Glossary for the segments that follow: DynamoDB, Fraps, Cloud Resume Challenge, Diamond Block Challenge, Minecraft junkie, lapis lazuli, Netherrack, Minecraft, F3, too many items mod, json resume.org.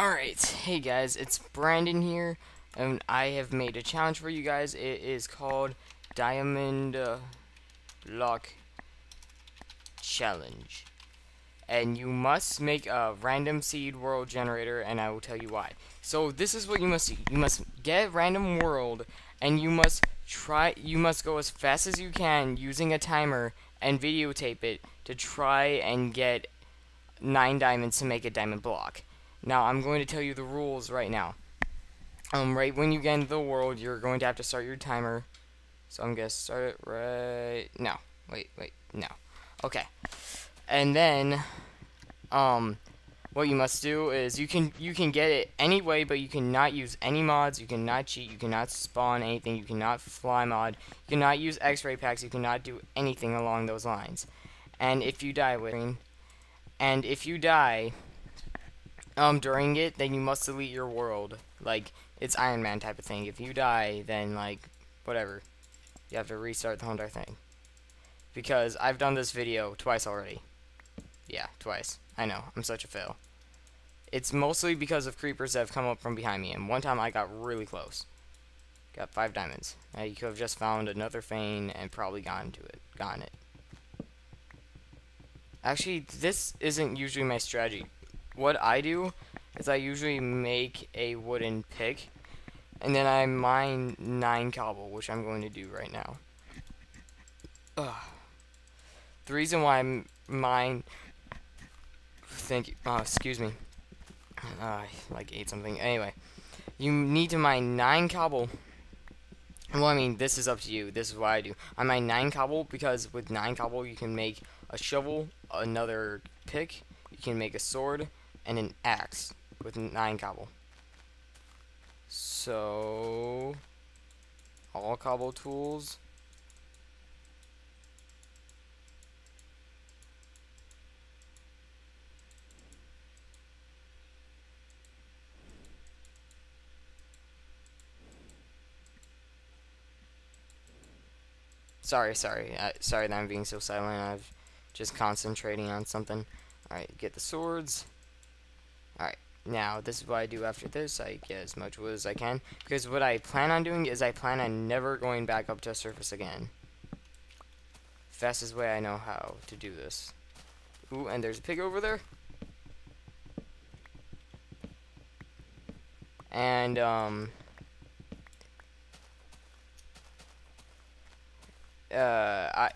Alright, hey guys, it's Brandon here, and I have made a challenge for you guys. It is called Diamond Block Challenge. And you must make a random seed world generator, and I will tell you why. So this is what you must do. You must get a random world, and you must go as fast as you can using a timer and videotape it to try and get 9 diamonds to make a diamond block. Now I'm going to tell you the rules right now. Right when you get into the world, you're going to have to start your timer. So I'm gonna start it right now. Wait, no. Okay. And then what you must do is you can get it anyway, but you cannot use any mods, you cannot cheat, you cannot spawn anything, you cannot fly mod, you cannot use x-ray packs, you cannot do anything along those lines. And if you die during it, then you must delete your world. Like, it's Iron Man type of thing. If you die, then, like, whatever. You have to restart the whole entire thing. Because I've done this video twice already. Yeah, twice. I know, I'm such a fail. It's mostly because of creepers that have come up from behind me, and one time I got really close. Got 5 diamonds. Now you could have just found another vein and probably gotten it. Actually, this isn't usually my strategy. What I do is I usually make a wooden pick, and then I mine 9 cobble, which I'm going to do right now. Ugh. The reason why I mine... Thank you. Oh, excuse me. I like ate something. Anyway, you need to mine 9 cobble. Well, I mean, this is up to you. This is what I do. I mine 9 cobble because with 9 cobble you can make a shovel, another pick, you can make a sword, and an axe with 9 cobble. So, all cobble tools. Sorry that I'm being so silent. I'm just concentrating on something. Alright, get the swords. Alright, now this is what I do after this. I get as much wood as I can. Because what I plan on doing is I plan on never going back up to a surface again. Fastest way I know how to do this. Ooh, and there's a pig over there. And,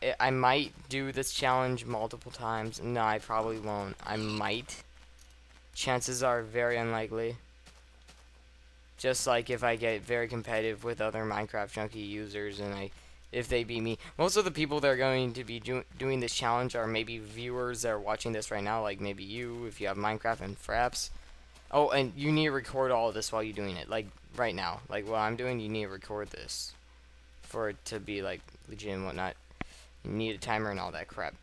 I might do this challenge multiple times. No, I probably won't. I might. Chances are very unlikely. Just like if I get very competitive with other Minecraft junkie users and if they beat me. Most of the people that are going to be doing this challenge are maybe viewers that are watching this right now, like maybe you, if you have Minecraft and Fraps. Oh, and you need to record all of this while you're doing it, like right now. Like what I'm doing, you need to record this. For it to be like legit and whatnot, you need a timer and all that crap.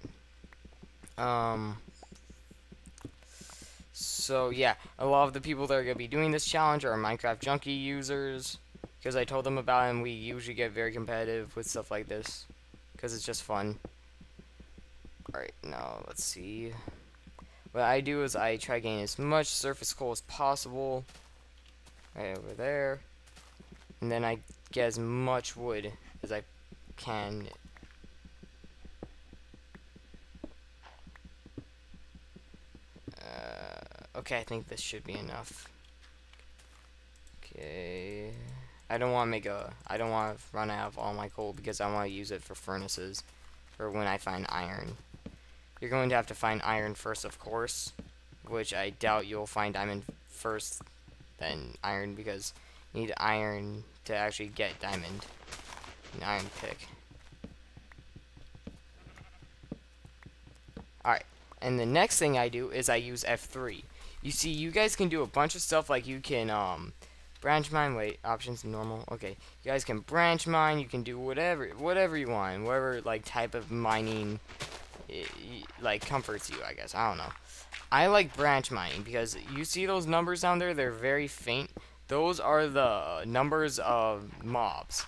So yeah, a lot of the people that are gonna be doing this challenge are Minecraft junkie users, because I told them about it, and we usually get very competitive with stuff like this, because it's just fun. All right, now let's see. What I do is I try getting as much surface coal as possible, right over there, and then I get as much wood as I can. Okay, I think this should be enough. Okay, I don't want to run out of all my coal because I want to use it for furnaces, for when I find iron. You're going to have to find iron first, of course, which I doubt you'll find diamond first, then iron, because you need iron to actually get diamond. An iron pick. Alright, and the next thing I do is I use F3. You see, you guys can do a bunch of stuff, like you can branch mine. Wait, options normal. Okay, you guys can branch mine. You can do whatever you want, whatever like type of mining like comforts you, I guess. I don't know. I like branch mining because you see those numbers down there, they're very faint. Those are the numbers of mobs,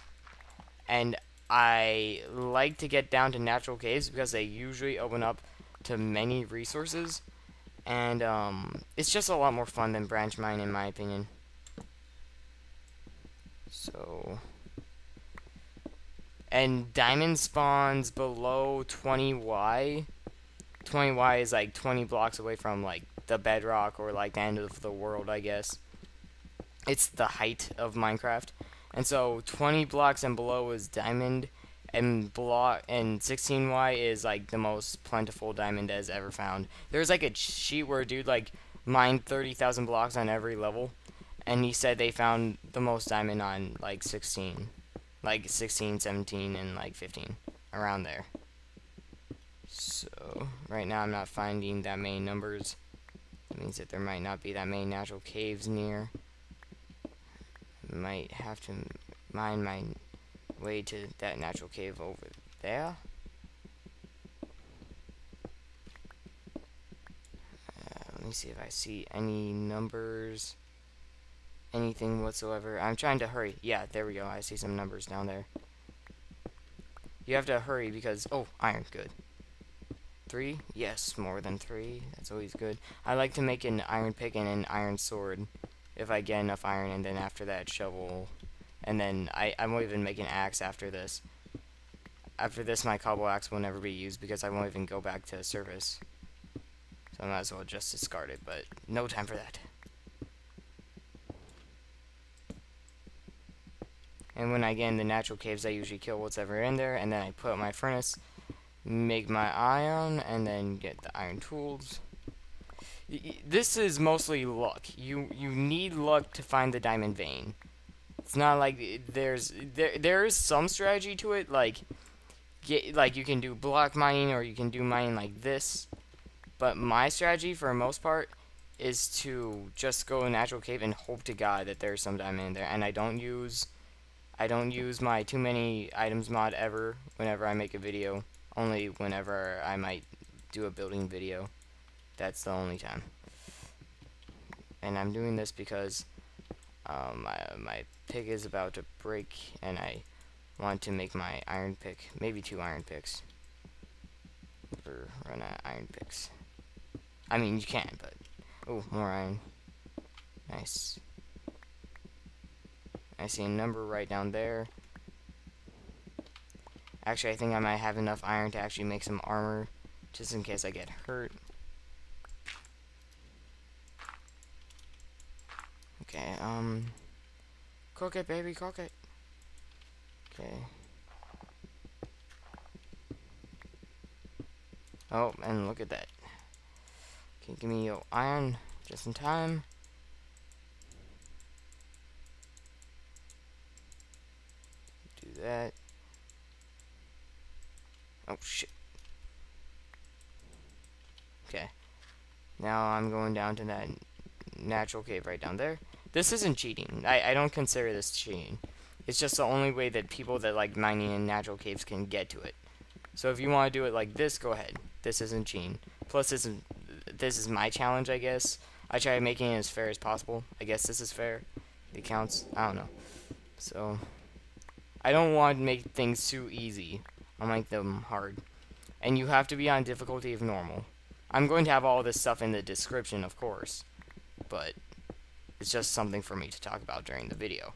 and I like to get down to natural caves because they usually open up to many resources, and it's just a lot more fun than branch mine, in my opinion. So, and diamond spawns below 20Y. 20Y is like 20 blocks away from like the bedrock or like the end of the world, I guess. It's the height of Minecraft. And so 20 blocks and below is diamond, and 16Y is like the most plentiful diamond as ever found. There's like a sheet where a dude like mined 30,000 blocks on every level, and he said they found the most diamond on like 16, 17, and like 15, around there. So right now I'm not finding that many numbers. That means that there might not be that many natural caves near. I might have to mine my way to that natural cave over there. Let me see if I see any numbers, anything whatsoever. I'm trying to hurry. Yeah, there we go. I see some numbers down there. You have to hurry because, oh, iron, good. 3? Yes, more than 3. That's always good. I like to make an iron pick and an iron sword if I get enough iron, and then after that, shovel. And then I won't even make an axe after this. After this, my cobble axe will never be used because I won't even go back to service. So I might as well just discard it, but no time for that. And when I get in the natural caves, I usually kill what's ever in there, and then I put up my furnace, make my iron, and then get the iron tools. This is mostly luck. You need luck to find the diamond vein. It's not like there is some strategy to it, like you can do block mining or you can do mining like this. But my strategy for the most part is to just go in a natural cave and hope to God that there's some diamond in there. And I don't use my too many items mod ever whenever I make a video. Only whenever I might do a building video. That's the only time. And I'm doing this because my pick is about to break, and I want to make my iron pick. Maybe 2 iron picks. Or run out of iron picks. I mean, you can, but... Oh, more iron. Nice. I see a number right down there. Actually, I think I might have enough iron to actually make some armor, just in case I get hurt. Okay, cook it, baby, cook it. Okay. Oh, and look at that. Okay, give me your iron just in time. Do that. Oh, shit. Okay. Now I'm going down to that natural cave right down there. This isn't cheating. I don't consider this cheating. It's just the only way that people that like mining in natural caves can get to it. So if you want to do it like this, go ahead. This isn't cheating. Plus, this is my challenge, I guess. I try making it as fair as possible. I guess this is fair. It counts. I don't know. So, I don't want to make things too easy. I'll make them hard. And you have to be on difficulty of normal. I'm going to have all this stuff in the description, of course. But... it's just something for me to talk about during the video.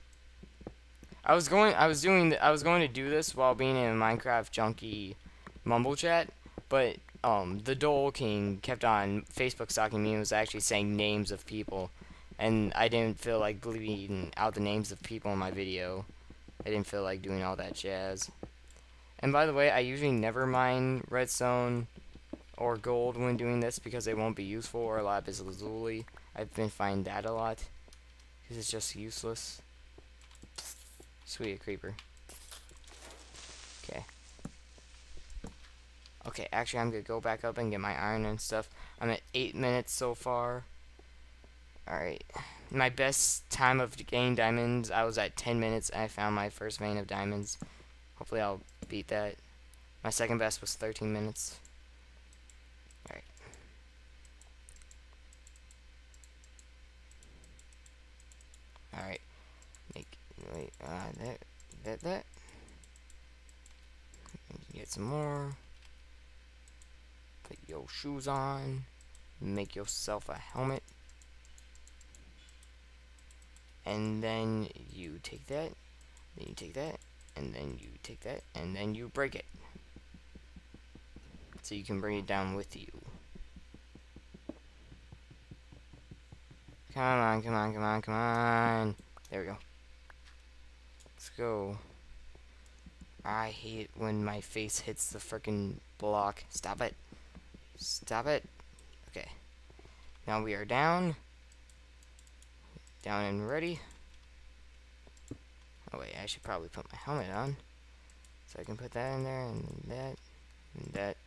I was going to do this while being in a Minecraft junkie mumble chat, but the Dole King kept on Facebook stalking me and was actually saying names of people, and I didn't feel like bleeding out the names of people in my video. I didn't feel like doing all that jazz. And by the way, I usually never mine redstone or gold when doing this because they won't be useful, or lapis lazuli. I've been finding that a lot. This is just useless. Sweet, a creeper. Okay. Okay, actually, I'm gonna go back up and get my iron and stuff. I'm at 8 minutes so far. Alright. My best time of getting diamonds, I was at 10 minutes, and I found my first vein of diamonds. Hopefully, I'll beat that. My second best was 13 minutes. Alright, wait, that. Get some more. Put your shoes on. make yourself a helmet, and then you take that, then you take that, and then you take that, and then you break it so you can bring it down with you. Come on, come on, come on, come on. There we go. Let's go. I hate when my face hits the frickin' block. Stop it. Stop it. Okay. Now we are down. Down and ready. Oh wait, I should probably put my helmet on. So I can put that in there and that. And that.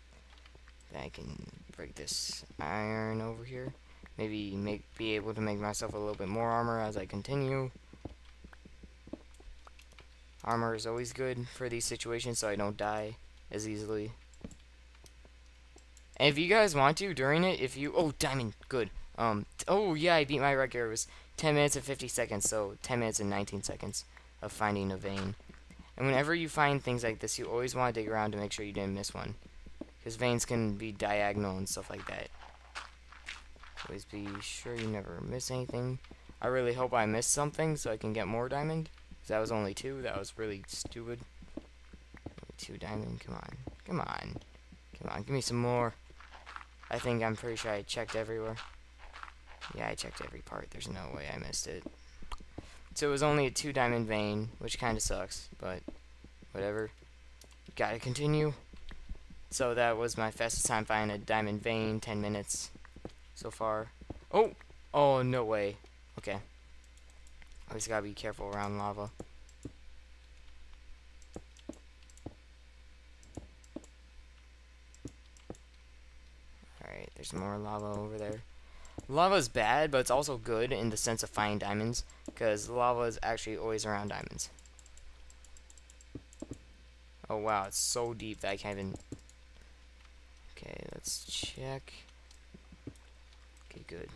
Then I can break this iron over here. Maybe be able to make myself a little bit more armor as I continue. Armor is always good for these situations so I don't die as easily. And if you guys want to, during it, if you... Oh, diamond, good. Oh, yeah, I beat my record. It was 10 minutes and 50 seconds, so 10 minutes and 19 seconds of finding a vein. And whenever you find things like this, you always want to dig around to make sure you didn't miss one. Because veins can be diagonal and stuff like that. Always be sure you never miss anything. I really hope I missed something so I can get more diamond. That was only two. That was really stupid. Only two diamond. Come on. Come on. Come on. Give me some more. I think I'm pretty sure I checked everywhere. Yeah, I checked every part. There's no way I missed it. So it was only a 2 diamond vein, which kind of sucks, but whatever. Gotta continue. So that was my fastest time finding a diamond vein. 10 minutes. So far. Oh! Oh, no way. Okay. Always gotta be careful around lava. Alright, there's more lava over there. Lava's bad, but it's also good in the sense of finding diamonds, because lava is actually always around diamonds. Oh wow, it's so deep that I can't even... Okay, let's check... Okay, good.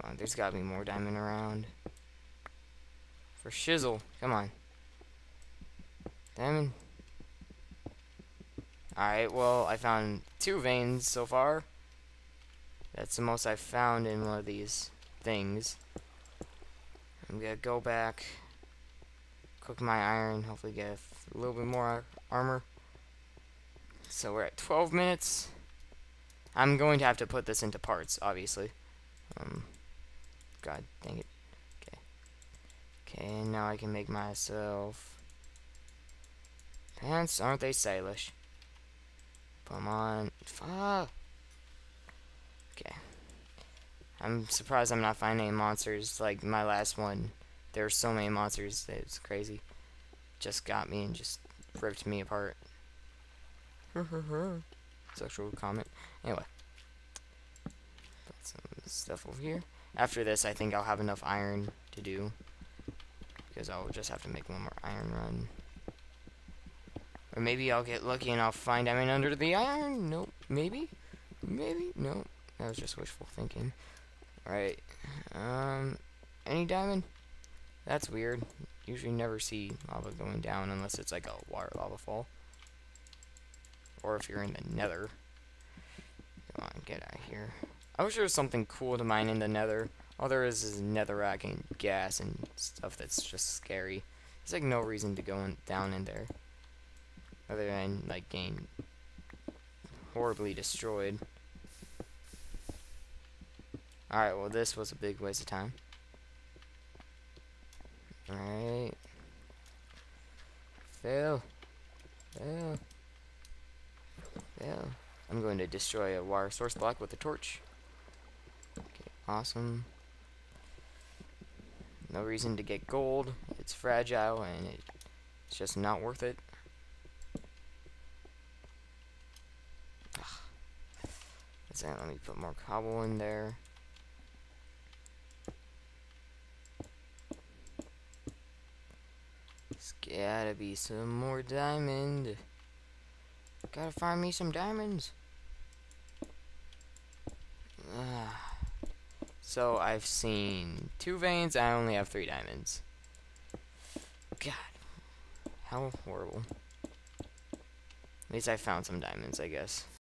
Come on, there's gotta be more diamond around. For shizzle, come on. Diamond. Alright, well, I found 2 veins so far. That's the most I've found in one of these things. I'm gonna go back, cook my iron, hopefully get a little bit more armor. So we're at 12 minutes. I'm going to have to put this into parts, obviously. God dang it. Okay. Okay, and now I can make myself... Pants, aren't they stylish? Come on. Fuck! Okay. I'm surprised I'm not finding any monsters. Like, my last one, there were so many monsters that it's crazy. Just got me and just ripped me apart. Sexual comment. Anyway, put some stuff over here. After this, I think I'll have enough iron to do, because I'll just have to make one more iron run. Or maybe I'll get lucky and I'll find diamond under the iron. Nope. Maybe. Maybe. Nope. That was just wishful thinking. All right. Any diamond? That's weird. Usually never see lava going down unless it's like a water lava fall. Or if you're in the nether. Come on, get out of here. I wish there was something cool to mine in the nether. All there is netherrack and gas and stuff that's just scary. There's like no reason to go in, down in there. Other than like getting horribly destroyed. Alright, well this was a big waste of time. Alright. Fail. Fail. Yeah, I'm going to destroy a wire source block with a torch. Okay, awesome. No reason to get gold. It's fragile and it's just not worth it. Ugh. Let me put more cobble in there. There's gotta be some more diamond. Gotta find me some diamonds. So I've seen 2 veins. I only have 3 diamonds. God, how horrible. At least I found some diamonds, I guess.